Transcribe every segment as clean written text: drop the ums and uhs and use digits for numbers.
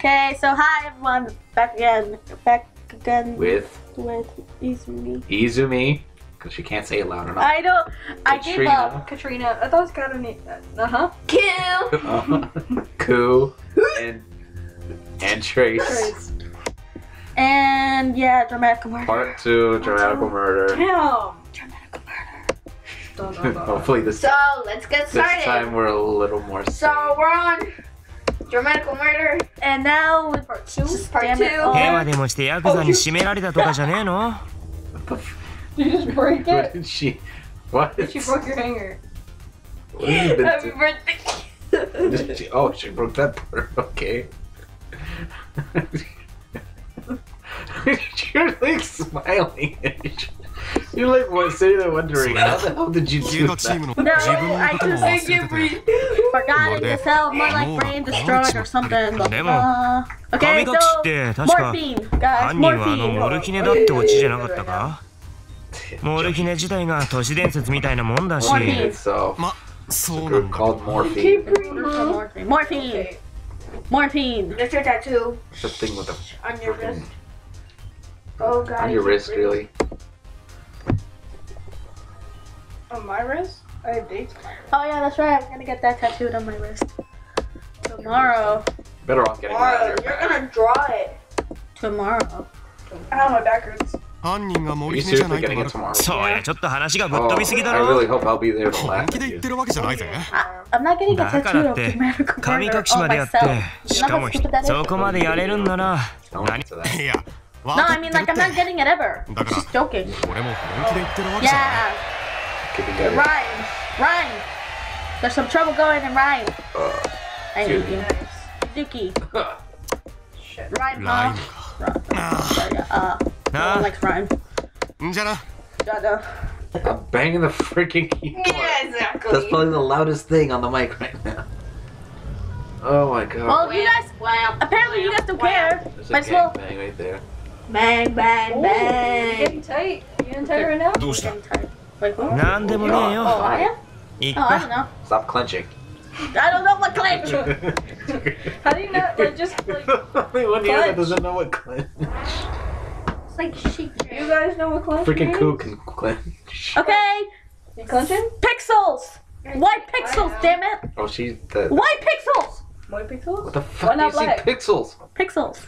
Okay, so hi everyone, back again with Izumi, because she can't say it loud enough. I know, I gave up. Katrina, I thought it was kind of neat. Ku and Trace. And yeah, Dramatical Murder. Part 2, Dramatical Murder. Damn! Dramatical Murder. Hopefully this let's get started. This time we're a little more safe. So we're on Dramatical Murder. And now with part 2. What the f? Did you just break it? Did she? What? She broke your hanger. Happy birthday! Oh, she broke that part. Okay. You're like smiling. You're like sitting there wondering, how the hell did you do that? No, I just think if we forgot it to sell more like brain destroyed or something. Okay, so morphine, guys, morphine. Morphine itself. It's a group called Morphine. Morphine. Morphine. That's your tattoo. It's a thing with a on your wrist. Oh god. On your wrist, really? On my wrist? I have dates on my wrist. Oh yeah, that's right. I'm gonna get that tattooed on my wrist tomorrow. Better off getting that. You're gonna draw it tomorrow. I don't know, my back hurts. Are you seriously getting it tomorrow? Yeah. Oh, I really hope I'll be there to laugh at you. I'm not getting a tattoo of Dramatical Murder on myself. You know how stupid that is? Don't answer that. No, I mean, like, I'm not getting it ever. I'm just joking. Yeah. Rhyme. Rhyme. There's some trouble going in Rhyme. I need you. Dookie. Shit. Rhyme, huh? No one likes Rhyme. I'm banging the freaking keyboard. Yeah, exactly. That's probably the loudest thing on the mic right now. Oh my god. Well, you guys, apparently you guys don't care. There's a bang right there. Bang, bang, bang. You're getting tight. You getting tight right now? You're getting tight. Like what? Oh, are you? Oh, I don't know. Stop clenching. I don't know what clench! How do you not, like, just, like, anyone here that doesn't know what clench. It's like sheep. You guys know what clench freaking means? Freaking Ku can clench. Okay! You clenching? Pixels! White pixels, damn it! Oh, she's dead. White pixels! White pixels? What the fuck do you see pixels? Pixels.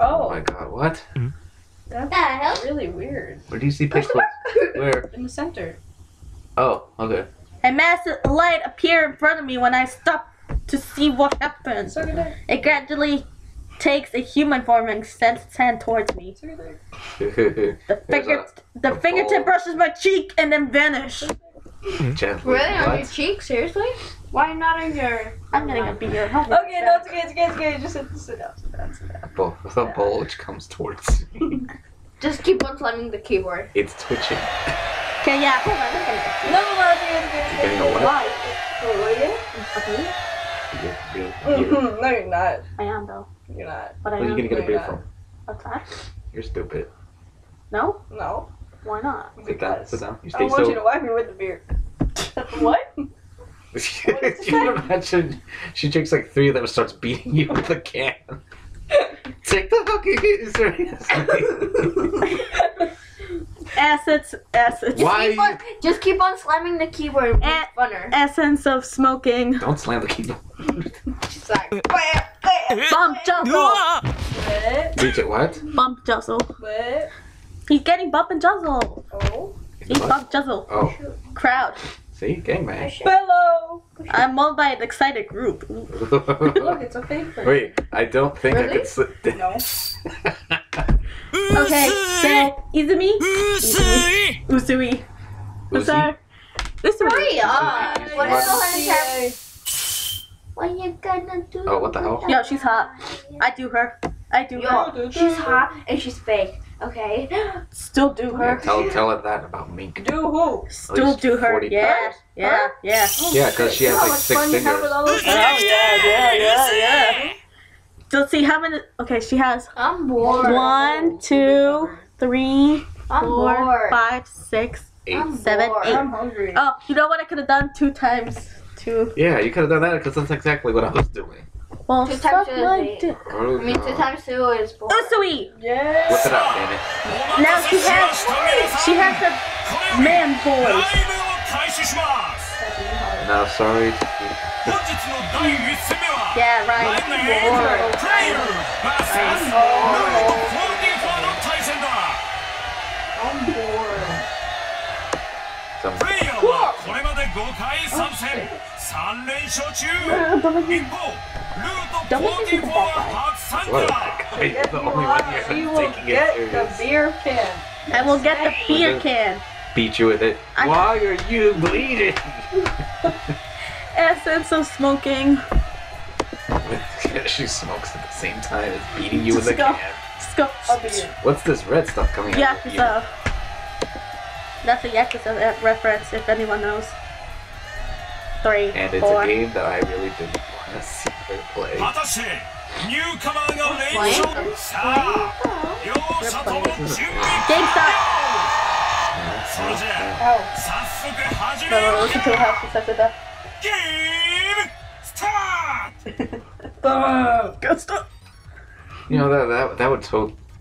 Oh my god, what? Mm-hmm. That's really weird. Where do you see pixels? Where? In the center. Oh, okay. A massive light appeared in front of me when I stopped to see what happened. So did I. It gradually takes a human form and extends its hand towards me. So did I. The fingertip brushes my cheek and then vanishes. Gently. Really? On your cheek? Seriously? Why not on your... I'm getting a beer. Okay, no, it's okay, it's okay, it's okay. Just have to sit down, sit down, sit down. The bulge comes towards me. Just keep on slamming the keyboard. It's twitching. Okay, yeah, hold on, No, you're not. I am, though. You're not. Where are you going to get a beer from? Outside. You're stupid. No? No. Why not? Sit down, sit down. You stay I want you to wipe me with the beer. What? Can you imagine? She drinks like 3 of them and starts beating you with a can. Take the cookies, seriously. Assets. Just keep on slamming the keyboard. Funner. Essence of smoking. Don't slam the keyboard. She's like, bump juzzle. What? DJ, what? Bump juzzle. What? He's getting bump and juzzle. Oh. He's bump juzzle. Oh. Crowd. See, gangbang. Bello. I'm molded by an excited group. Look, it's a favorite. Wait, I don't think I could slip this. No. Okay, so Izumi. Usui. I'm sorry. Usui. Hurry up. What is the what are you gonna do? Oh, what the hell? Yo, she's hot. I do her. I do her. She's hot and she's fake. Okay. Still do her. Yeah, tell her that about me. Do who? Still do her. Yeah. Yeah. Yeah. Oh, yeah, because she has like 6 fingers. Oh yeah. Let's see how many. Okay, she has. I'm bored. 1, 2, 3, 4, 5, 6, 8, 7, 8. I'm hungry. Oh, you know what I could have done? 2 times 2. Yeah, you could have done that because that's exactly what I was doing. Well, fuck my dick. I mean, 2 times 2 is 4. Usui! Yes! Whip it up, baby. Now she has the man voice. No, sorry. Yeah, right. I will get the beer can. Beat you with it. Why are you bleeding? Essence of smoking. She smokes at the same time as beating you with a can. What's this red stuff coming out of you? Yakuza. That's a Yakuza reference if anyone knows. 3, and it's 4. A game that I really didn't want to see her play. Game start! Game start! Go stop! You know, that would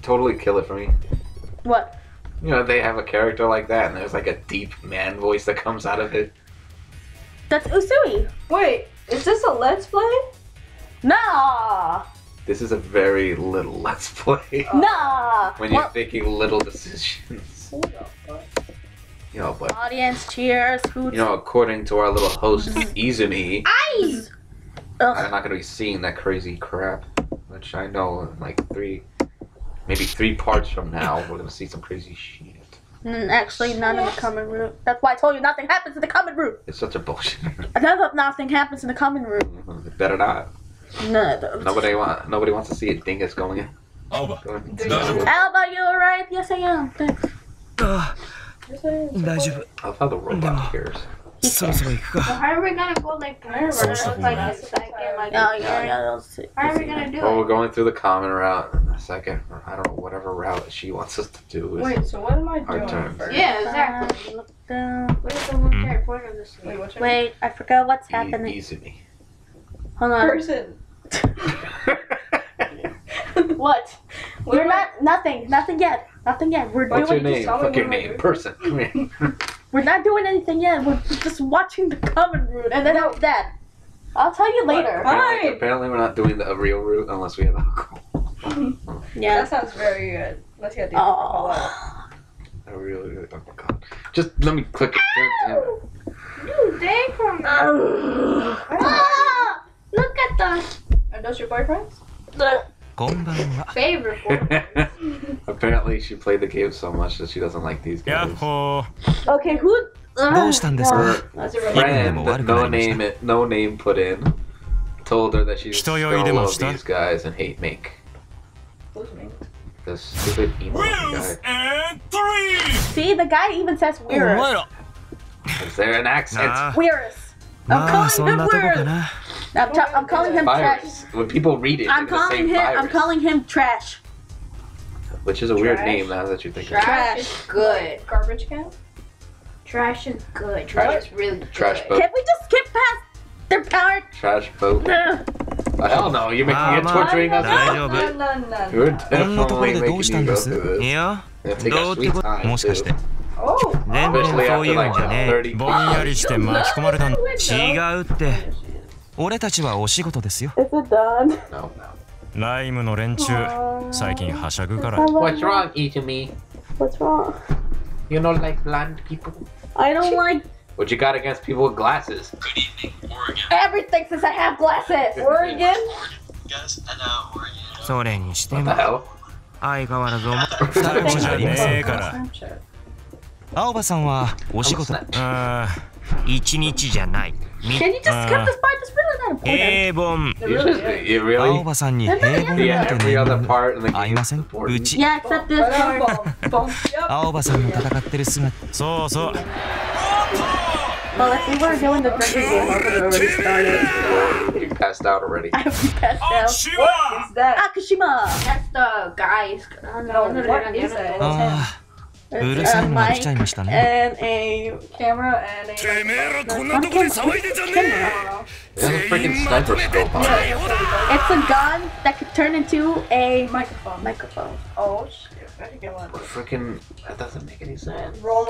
totally kill it for me. What? You know, they have a character like that and there's like a deep man voice that comes out of it. That's Usui! Wait, is this a Let's Play? Nah! This is a very little Let's Play. Nah! When you're thinking little decisions. You know, but... Audience, cheers, food... You know, according to our little host, Izumi... Eyes! I'm not gonna be seeing that crazy crap. Which I know in like 3 parts from now, we're gonna see some crazy shit. Actually, none in the common room. That's why I told you nothing happens in the common room. It's such a bullshit. Nothing happens in the common room. It better not. No. Nobody wants to see a dingus going in. Alba. Alba, you alright? Yes, I am. Thanks. I love how the robot cares. So how are we gonna go like this? How are we gonna do it? Well, we're going through the common route in a second. Or I don't know, whatever route she wants us to do. Wait, so what am I doing first? Yeah, exactly. Look down. Where's the one there? Point of this way. Wait, I forgot what's happening. Izumi. Hold on. Person. What? We're not. Nothing. Nothing yet. Nothing yet. We're doing. What's your name? Fuck your name. Person. Come here. We're not doing anything yet. We're just watching the common route, and then out that. I'll tell you later. Apparently we're not doing the real route unless we have alcohol. Yeah, that sounds very good. Let's get the alcohol out. I really, really don't know. Just let me click it. Ow! You dang from me. Ah! Look at those. Are those your boyfriends? Favorite boyfriends. Apparently she played the game so much that she doesn't like these games. Okay, who... friend, no name put in, told her that she still loves these guys and hate Mink. Who's Mink? The stupid emo guy. And 3! See, the guy even says Weirus. Is there an accent? Weirus. I'm calling him Weirus. I'm calling him trash. When people read it, I'm calling him trash. Which is a weird name now that you think of it. Trash is good. Garbage can? Trash is good. Trash is really good. Trash boat. Can we just skip past their part? Trash boat. Hell no, you're torturing us. No. You're definitely making me go through this. Yeah. Take a sweet time, too. Especially after like 30 minutes. It's done. No. What's wrong, Izumi? What's wrong? You don't like blonde people? I don't like... What you got against people with glasses? Good evening, Oregon. Everything since I have glasses! Oregon? Yes, I know, Oregon. What the hell? Can you just skip this part? It's really not important. Really? Yeah, every other part in the game is important. Yeah, except this part. Well, if we were doing the drinking game, I would have already started. You passed out already. I passed out. What is that? Akishima! That's the guy. No, what is that? a mic and a camera and a camera. It's a freaking sniper scope. It's a gun that could turn into a microphone. Oh shit! Very good one. Freaking, that doesn't make any sense. Oh.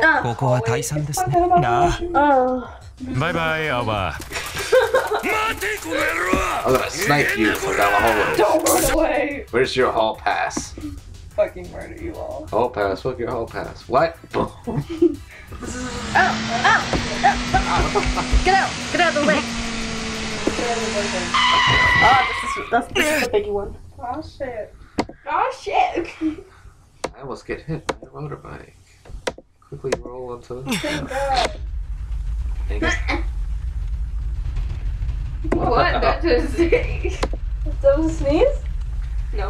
Bye bye, Alba. I'm gonna snipe you from down the hallway. Don't run away. Where's your hall pass? Fucking murder you all. Hall pass. Fuck your hall pass. What? Boom. Oh. Get out. Get out of the way. Oh, that's the big one. Oh shit. Oh shit. I almost get hit by a motorbike. Quickly roll onto the ground. What? That was a sneeze? No.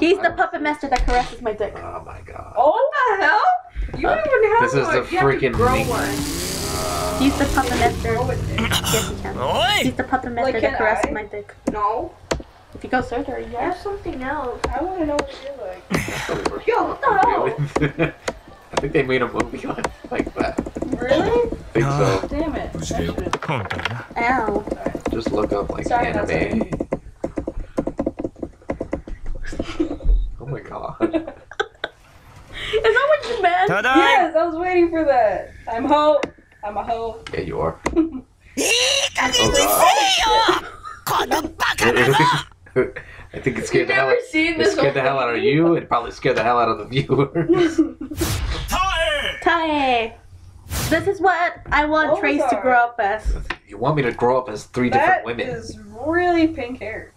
He's the puppet master that caresses my dick. Oh my god. Oh, what the hell? You don't even have one. This is the freaking grow one. He's the puppet master. Yes, he can. He's the puppet master that caresses my dick. No. If you go surgery, you have something else. I want to know what you're like. Yo, what the hell? I think they made a movie like that. Really? I think so. Damn it. Ow. Just look up like anime. Oh my god. Is that what you meant? Ta-da! Yes, I was waiting for that. I'm ho. I'm a ho. Yeah, you are. Oh god. I think it scared the hell out of you. It probably scared the hell out of the viewers. Tae! This is what I want Trace to grow up as. You want me to grow up as three different women? That is really pink hair.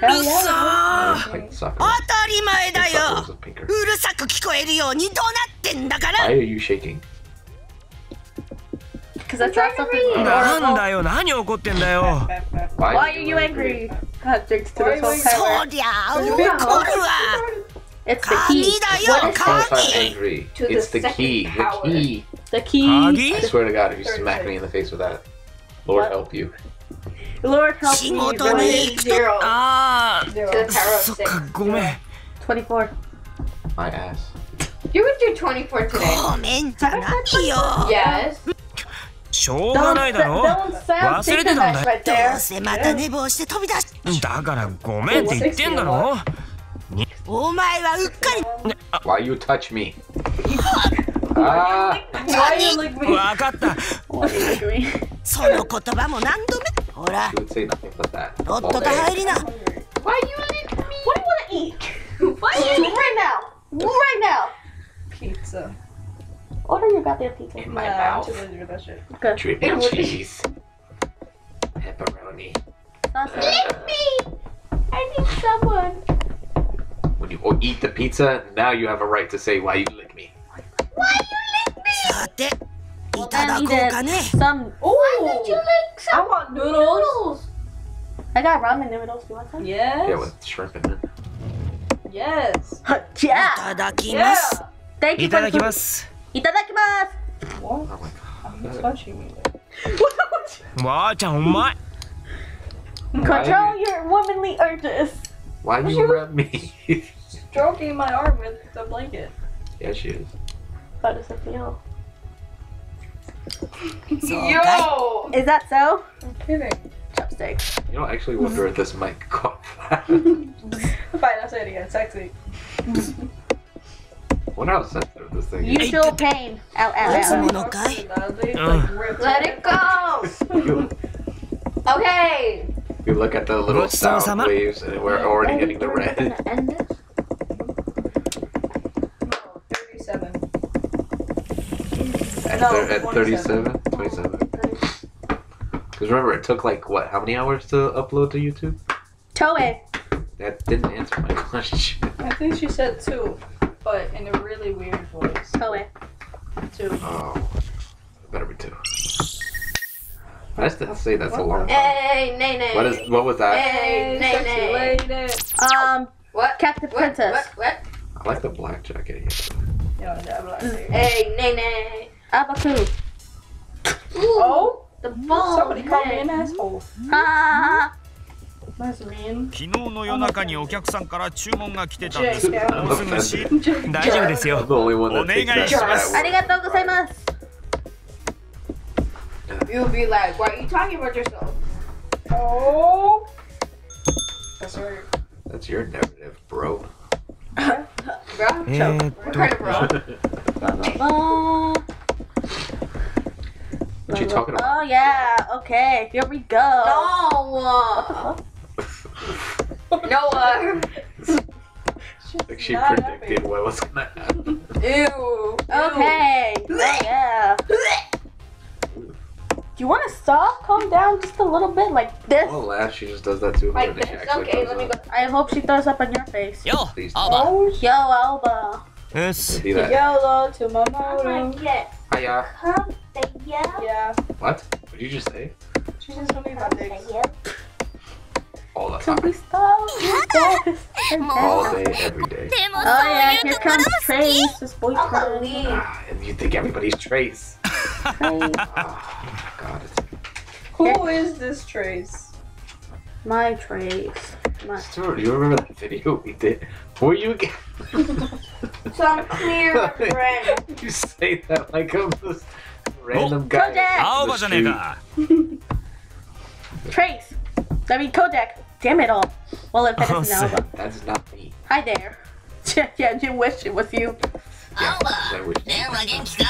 Hell yeah. Why are you shaking? Because I saw something horrible. Why are you angry? God, drinks to this whole time. It's the key. What is angry? It's the key. The key. The key. I swear to God, if you smack me in the face with that, Lord help you. Lord help me. 0. To the power of 6. 24. My ass. You would do 24 today. Yes. Don't sound sick right there. Why you touch me? Ah! Why you lick me? Why you lick me? You would say nothing but that. Why you lick me? What do you want to eat? Why you lick me? Right now! Right now! Pizza. Order your goddamn pizza. In my mouth. Okay. Triple cheese. Pepperoni. Lick me! I need someone. When you eat the pizza, now you have a right to say why you lick me. Why you lick me? Well, I needed some. Why did you lick some? I want noodles. I got ramen noodles. You want some? Yes. Yeah, with shrimp in it. Yes. Yeah. Yeah. Thank you for the food. Itadakimasu. What? Oh my god. You're touching me. What? Control your womanly urges. Why do you rub me? Stroking my arm with the blanket. Yeah, she is. How does it feel? Yo! Is that so? I'm kidding. Chopstick. You don't actually wonder if this mic caught that. Fine, I'll say it again. Sexy. I wonder how sensitive this thing is. You feel pain. Ow. Let it go! Okay! You look at the little sound waves and we're already hitting the red. End this? No, 37. At 37? 27. Because remember, it took like, what, how many hours to upload to YouTube? Toei! That didn't answer my question. I think she said 2. But in a really weird voice. Toei. 2. Oh, it better be 2. I just didn't say that's a long time. Hey, nay, nay. What was that? Hey, nay, nay. What? Captain Princess. What? I like the black jacket here. Yeah, that black jacket. Hey, nay, nay. Abaku. Oh, the ball. Somebody called me an asshole. Ha ha ha. That's mean. 昨日の夜中にお客さんから注文が来てたんです。もうすぐし、大丈夫ですよ。お願いします。ありがとうございます。You'll be like, why are you talking about yourself? Oh, that's your. That's your narrative, bro. Bro, we're kind of bro. What you talking about? Oh yeah, okay, here we go. No, Noah. Like she predicted what was gonna happen. Ew. Okay. Yeah. Do you want to stop? Calm down just a little bit, like this. Well, laugh. She just does that too. Like this. Okay, let me go. I hope she throws up on your face. Yo, Alba. Yo, Alba. Yes. YOLO to Mamoru. Hiya. Come say yeah. Yeah. What? What did you just say? She just told me about this. All the time. All day, every day. Oh yeah, here comes Trace, his boyfriend. And you think everybody's Trace? Oh, God. Who is this Trace? My Trace. Stuart, do you remember that video we did? Were you again? Some clear friend. You say that like I'm this random guy. Kojak! Trace! I mean, Kojak! Damn it all. Well, if that isn't Alba. That's not me. Hi there. Yeah, you wish it was you. Yeah, I wish it.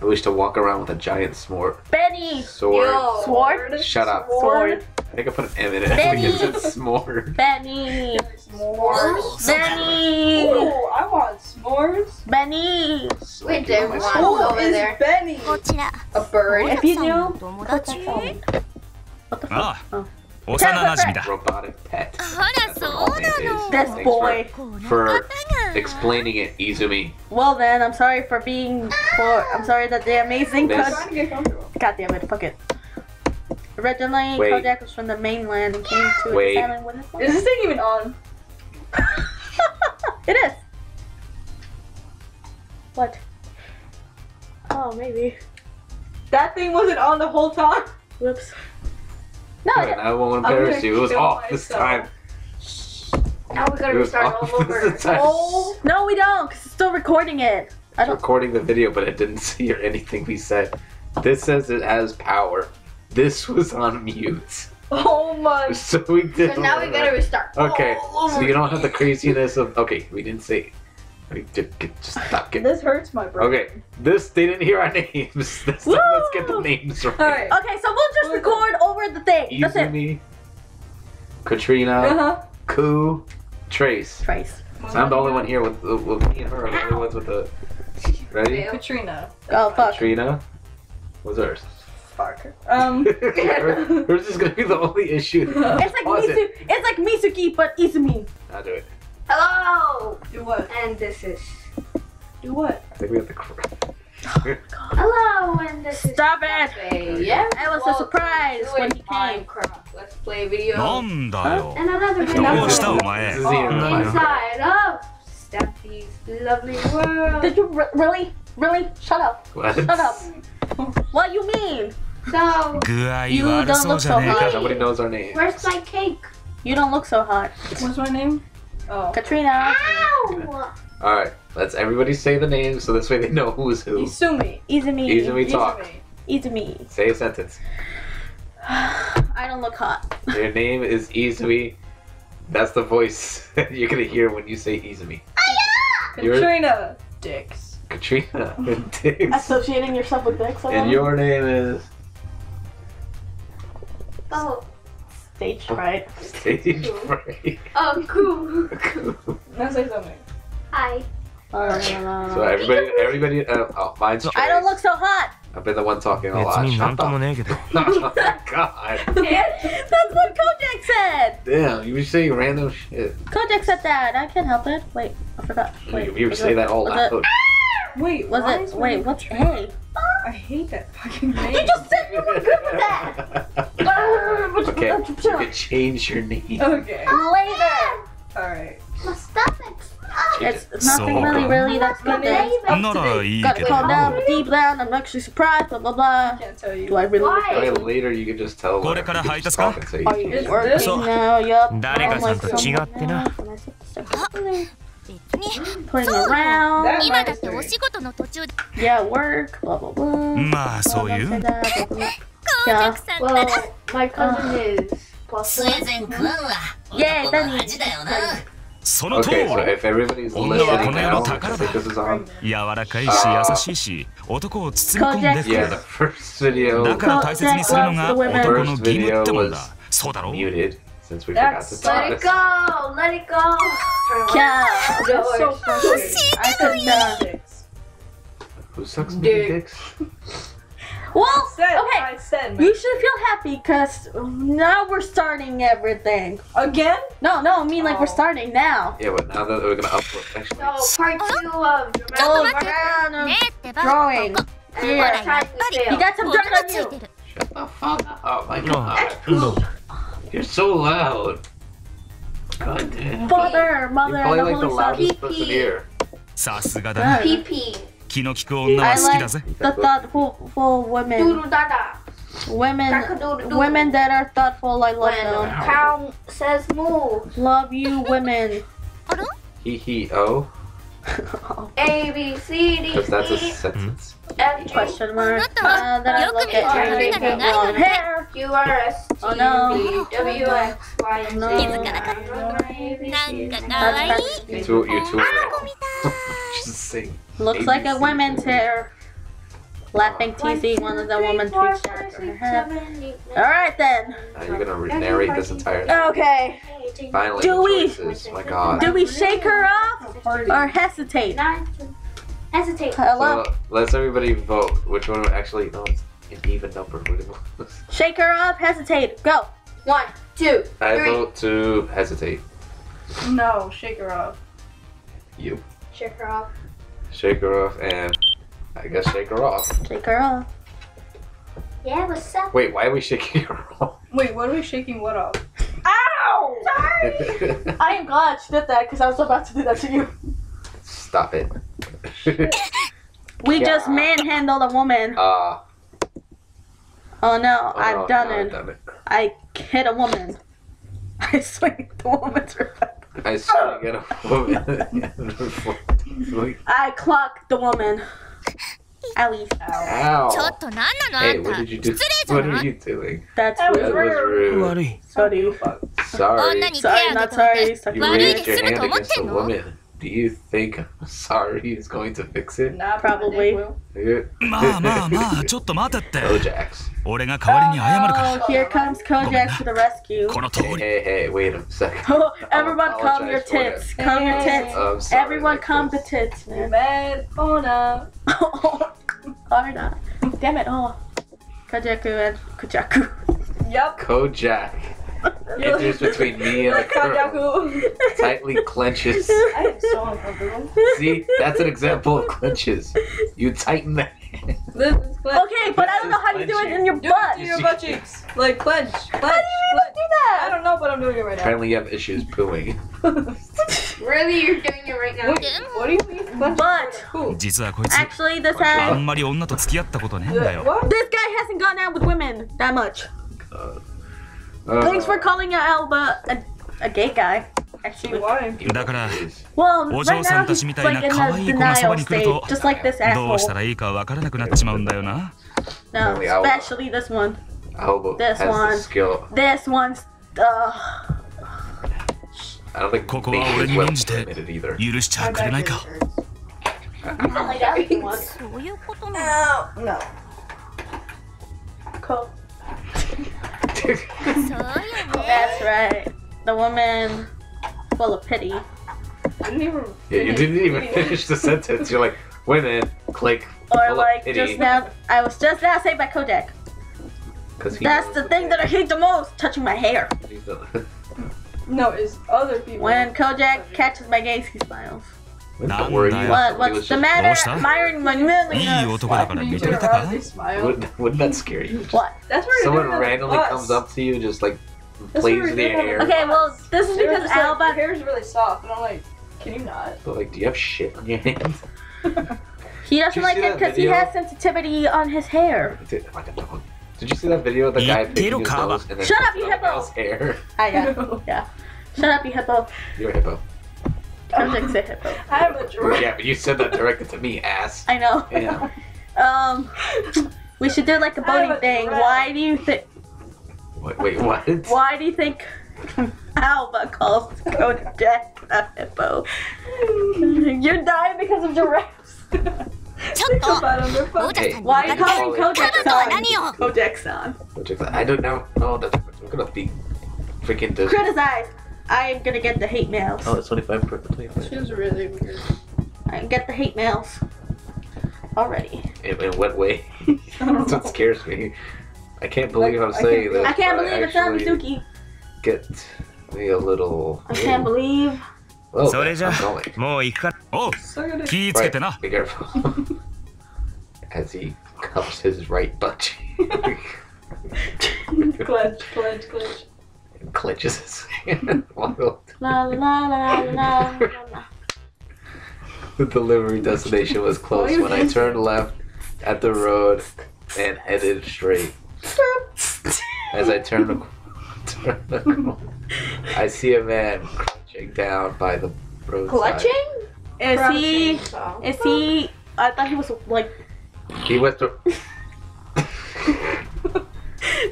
I wish to walk around with a giant sword. Benny! Sword. Yo. Sword? Shut up. Sword. I think I put an M in it because it's s'more. Benny! S'mores? Benny! Ooh, I want s'mores. Benny! Wait, there's one over there. Benny! A bird. If you do, put that on. What the fuck? Oh. Robotic pet. That's boy. For explaining it, Izumi. Well then, I'm sorry for being poor. I'm sorry that the amazing God damn it, fuck it. Originally, Kojak was from the mainland and came to the island with his mom. Is this thing even on? It is. What? Oh, maybe. That thing wasn't on the whole time? Whoops. No, I won't embarrass you. It was off this time. Now we're gonna restart all over. Oh. No, we don't, because it's still recording it. I don't... It's recording the video, but it didn't see or anything we said. This says it has power. This was on mute. Oh my. So we did. So now we gotta restart. Okay. So you don't have the craziness of. Okay, we didn't say. Just stop getting. This hurts my brain. Okay, they didn't hear our names. This time, let's get the names right. All right. Okay, so we'll just record over the thing. Izumi, Katrina, Ku, Trace. So I'm the only one here with me and her. The only ones with the. Ready? Katrina. Oh fuck. Katrina. What's hers? Hers is gonna be the only issue. It's like it's like Mizuki, but Izumi. I'll do it. Hello! Do what? And this is... Do what? I think we have to correct. Oh, hello, and this Stop is... Stop it! Yeah? It was a surprise when he came. Let's play a video. Huh? And another video. Inside of Steffi's lovely world. Did you really? Really? Shut up. What? Shut up. What do you mean? So... You don't look so hot. Nobody knows our name. Where's my cake? You don't look so hot. What's my name? Oh. Katrina. Ow! All right, let's everybody say the names so this way they know who's who. Izumi. Izumi talk. Izumi. Say a sentence. I don't look hot. Your name is Izumi. That's the voice you're gonna hear when you say Izumi. Katrina. Dicks. Katrina. Dicks. Associating yourself with dicks. And your name is. Oh. Stage fright. Stage fright. Oh, cool. Cool. Now say something. Hi. So everybody. Mine's Trace. I don't look so hot. I've been the one talking a lot. Oh God. That's what Kojak said. Damn, you were saying random shit. Kojak said that. I can't help it. Wait, I forgot. Wait, you say that all loud. Wait, was it? Wait, what's hey? I hate that fucking name. You just said you were good with that. Okay, you can change your name. Okay. Later. All right. My stomach's It's nothing really that's good. Gotta calm down, deep down, I'm actually surprised, blah blah blah. Can't tell you. Do I really later you can just tell them. Are you just working now? Yup. I'm like someone now. Can I sit playing around. Yeah, work, blah blah blah. Yeah, well, my cousin is... Yeah, that is... Okay, so if everybody's listening now, I think this is on. Yeah, the first video... was muted, since we forgot to talk this. Let it go! Yeah, that's so frustrating. I said no. Who sucks big dicks? Well, okay, you should feel happy because now we're starting everything. Again? No, no, I mean like we're starting now. Yeah, but now that we're gonna upload actually. So, part 2 of Dramatical Drawing. Yeah. You got some dirt on you. Shut the fuck up. Oh my god. You're so loud. God damn. Father, mother, and the Holy Son. I like the thoughtful women. Women that are thoughtful, I love them. Cow says moo. Love you, women. He-he-o? A, B, C, D, E. Because that's a sentence. F, question mark. Then I look at your long hair. Q, R, S, T, V, W, X, Y, Z. You two just sing. Looks like a woman's hair. Laughing, teasing one of the woman's features. Alright then. You're gonna narrate this entire thing. Okay. Finally, my god. Do we shake her off or hesitate? Hesitate. Hello? So, let's everybody vote. Which one actually, no, it's an even number. Shake her off, hesitate, go. 1, 2, 3. I vote to hesitate. No, shake her off. You. Shake her off. Shake her off and I guess shake her off. Shake her off. Yeah, what's up? Wait, why are we shaking her off? Wait, what are we shaking what off? Ow! Sorry! I am glad she did that because I was about to do that to you. Stop it. We just manhandled a woman. Oh no, I've done it. I hit a woman. I swing at the woman's reflex. I swing at a woman. I clocked the woman. Owie. Ow. Hey, what did you do? What are you doing? That was rude. Sorry. Sorry, not sorry. You raised your hand against a woman. Do you think sorry is going to fix it? Nah, probably. Kojak. Oh, here comes Kojak to the rescue. Hey, wait a second. Everyone calm your tits. Calm your tits. Sorry, everyone calm the tits, man. Damn it all. Kojaku and Koujaku. Yup. Kojak. Enters between me and the girl. Tightly clenches. I am so uncomfortable. See, that's an example of clenches. You tighten the hand. This is clench. Okay, but I don't know how to do it in your butt. Do it in your butt cheeks. Like clench. How do you even do that? I don't know, but I'm doing it right now. Apparently you have issues pooing. Really, you're doing it right now? What do you mean? But, actually this has... This guy hasn't gone out with women that much. God. Thanks for calling out Alba a gay guy. Actually, why? Well, right now he's like in the denial state, just like this asshole. No, especially this one. Alba has the skill. This one's... I don't think he's well committed either. I'm not like that one. No. Cool. That's right. The woman full of pity. Yeah, you didn't even finish the sentence. You're like, women, click. Or like just now, I was just now saved by Kojak. That's the thing that I hate the most, touching my hair. No, it's other people. When Kojak catches my gaze, he smiles. Don't worry. What's the matter? Admiring my manliness. Wouldn't that scare you? What? Someone randomly comes up to you and just like plays in the air. Okay, well, this is because Alba... Her hair is really soft, and I'm like... Can you not? But like, do you have shit on your hands? He doesn't like it because he has sensitivity on his hair. Did you see that video of the guy picking his nose and then shut up, you hippo! Hair? I know. Yeah. Shut up, you hippo. You're a hippo. Kojak said hippo. I'm a jerk. Yeah, but you said that directed to me, ass. I know. Yeah. We should do like a boating thing. Why do you think? Wait, what? Why do you think Alba calls Kojak a hippo? You're dying because of giraffes. Think about them. They're fucking. Why are you calling Kojak-san? Kojak-san. I don't know. No, that's I'm gonna be freaking dizzy. Criticize. I'm gonna get the hate mails. Oh, it's 25%. She was really weird. I get the hate mails already. In what way? That's what scares me. I can't believe I'm saying that. I can't believe it's not Mizuki. Get me a little. I can't believe. Oh, I'm going. Oh, right, be careful. As he cups his right butt. Clutch. Clenches his hand. The delivery destination was close when I turned left at the road and headed straight. As I turned the corner, I see a man crouching down by the roadside. Clutching? Is he? I thought he was like. He went through.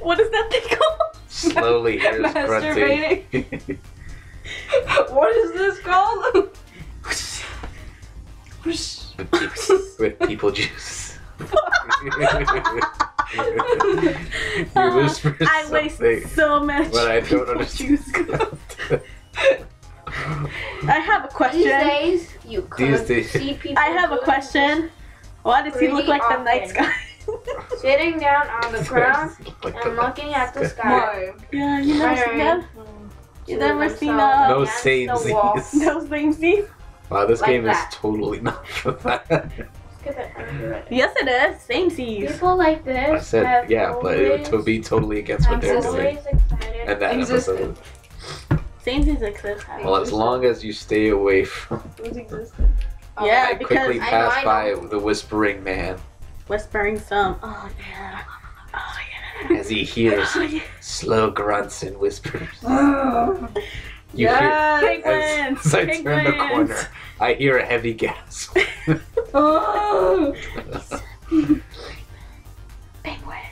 What is that thing called? Slowly, here's grunting. What is this called? With people juice. You lose for I waste so much. But I don't understand. I have a question. These days, you see people. I have a question. Why does he look like the night sky? Sitting down on the ground and looking at the sky. Yeah, you never seen that? You never seen that? No samesies. No samesies? Wow, this game is totally not for that. Yes, it is. Samesies. People like this. I said, yeah, but it would be totally against what they're doing. And that episode. Samesies exist. Well, as long as you stay away from. Yeah, because I quickly passed by the whispering man. Whispering some, oh yeah, oh yeah. As he hears slow grunts and whispers. Oh. As I turn the corner, I hear a heavy gasp. Oh! Penguins.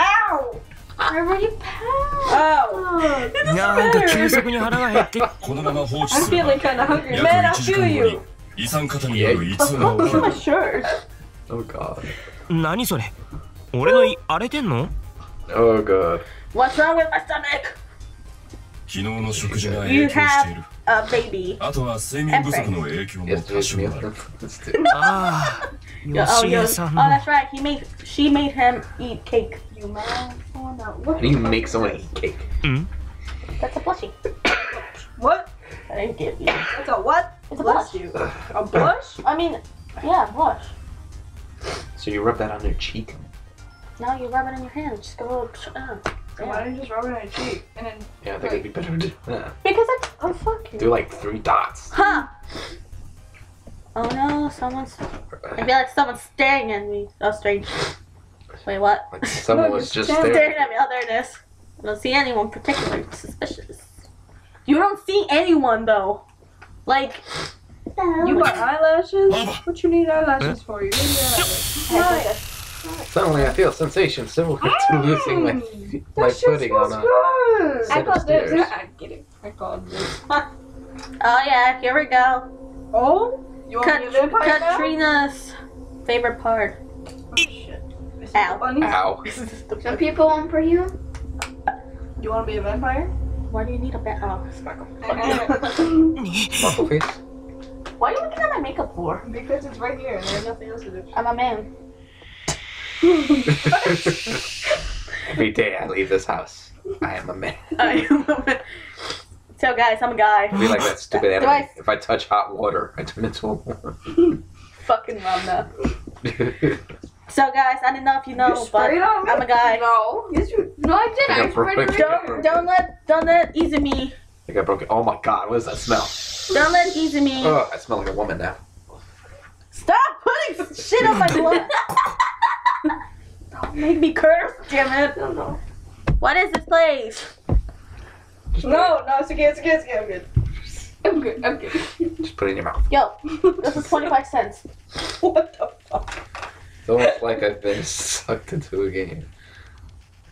Ow! I already passed. Oh. It doesn't matter. I'm feeling kind of hungry. Man, I'll kill you. What was my shirt? Oh god. Oh god. What's wrong with my stomach? You have a baby. Oh, that's right. She made him eat cake. How do you make someone eat cake? That's a plushie. What? I didn't get you. That's a what? It's a blush. A blush? I mean, yeah, blush. So you rub that on your cheek? No, you rub it on your hand. Just go. Why don't you just rub it on your cheek? And then. Yeah, I think it'd be better to do that. Because it's. Oh, fuck you. Do like 3 dots. Huh! Oh no, someone's. I feel like someone's staring at me. Oh, strange. Wait, what? Like someone was just staring at me. Oh, there it is. I don't see anyone particularly suspicious. You don't see anyone though. Like, you got eyelashes? What you need eyelashes for? You need eyelashes. Suddenly I feel a sensation similar to losing my footing on a set of stairs. I called this. Oh yeah, here we go. Oh? You want me to live right now? Katrina's favorite part. Oh shit. Ow. Some people want for you? You want to be a vampire? Why do you need a bit? Oh, sparkle. Sparkle face. Why are you looking at my makeup for? Because it's right here and there's nothing else to do. I'm a man. Every day I leave this house, I am a man. I am a man. So guys, I'm a guy. It'd be like that stupid anime. If I touch hot water, I turn into a woman. Fucking Ramna. So guys, I don't know if you know, but I'm a guy. No, yes, you. No, I didn't. Don't let Izumi think I broke it. Oh my god, what is that smell? Don't let Izumi. Oh, I smell like a woman now. Stop putting shit on my blood. Don't make me curse, damn it. I don't know. What is this place? Just no, it's okay, it's okay, it's okay. I'm good. I'm good, I'm good. Just put it in your mouth. Yo, this is 25 cents. What the fuck? It's almost like I've been sucked into a game.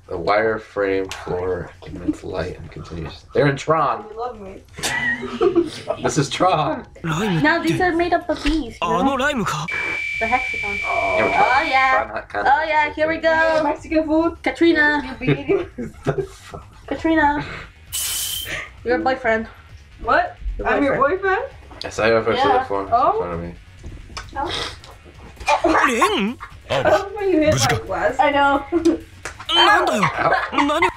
The wireframe for immense light and continues. They're in Tron. You love me. This is Tron. No, these are made up of these. Oh, no, Rhyme. The hexagon. Oh yeah. Oh yeah, here we go. Mexican food. Katrina. Katrina. Your boyfriend. What? Your boyfriend. I'm your boyfriend? Yes, I have that form in front of me. Oh. I love when you hit my glass. I know. Just a very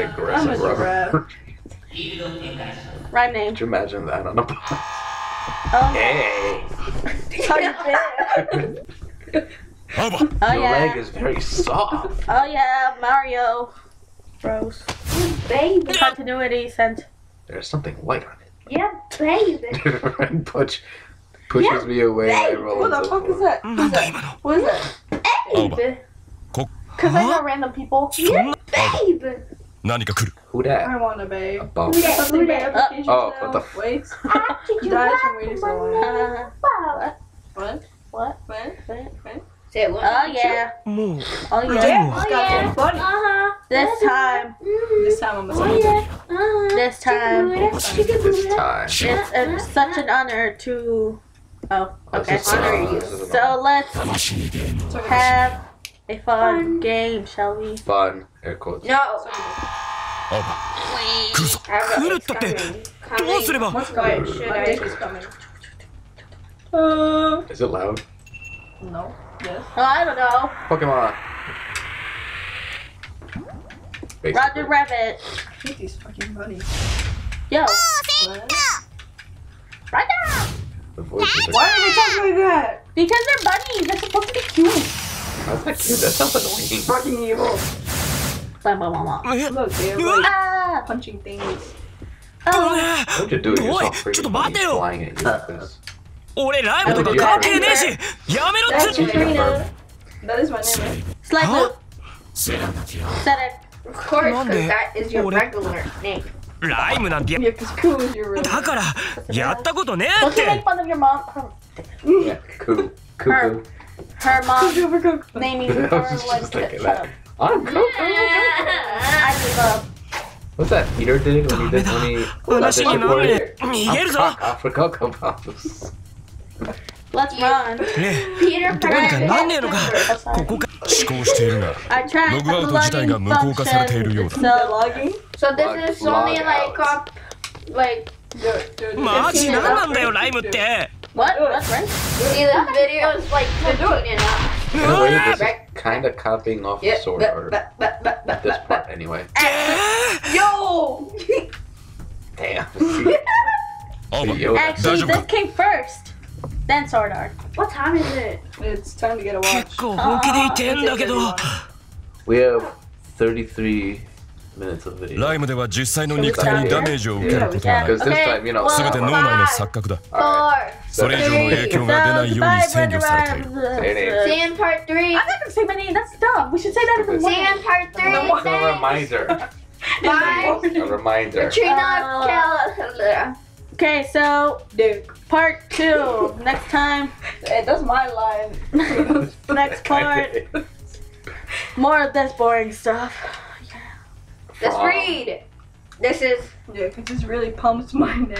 aggressive rubber. Right name. Could you imagine that on a boat? Oh. Hey! Alba! Your leg is very soft. Oh yeah, Mario. Gross. Baby. Continuity sent. There's something white on it. Yeah, baby. Red pushes me away. Baby. What the fuck is that? What is that? Baby. Because I know random people. Yeah, baby. Who that? I want a babe. Oh, what the fuck? Dies from reading so long. What? What? What? Say it once. Oh yeah. Oh yeah. Oh yeah. Uh-huh. This time. This time I'm a soldier. This time. It's such an honor to... Oh, okay. Honor you. So let's have a fun game, shall we? Fun. Air quotes. No. Wait. What's going on? Shit, I think it's coming. Is it loud? No. Yes. Oh, I don't know. Pokemon. Basically. Roger Rabbit. I hate these fucking bunnies. Yo. What? Roger. The voices are... Why are they talking like that? Because they're bunnies. They're supposed to be cute. That's not cute. That sounds annoying. Fucking evil. Look, they're punching things. Oh. What you do to yourself for your bunnies flying at you like this? That is my name. Sly Blue. Said it. Of course, because that is your regular name. Rhyme. Yeah, because Ku is your real name. Don't you make fun of your mom? Yeah, Ku. Her mom naming her was Ku. I'm Ku. I give up. What's that Peter did when he did Let's run. Peter I tried the logging function. So this is only like cop... Like... What? What's right? See, the video is like 15 and up. In a way, this is kind of copying off the Sword Art. At this part, anyway. Yo! Damn. Actually, this came first. Then Sword Art. What time is it? It's time to get a watch. We have 33 minutes of video. Because this time, you know, See in part 3. I'm not gonna say my name, that's dumb. We should say that in the morning. See in part 3. A reminder. Bye. A reminder. Katrina. Okay, so part 2. Next time. Hey, that's my line. Next part. More of this boring stuff. Yeah. Let's read. This is. Dude, this really pumps my neck.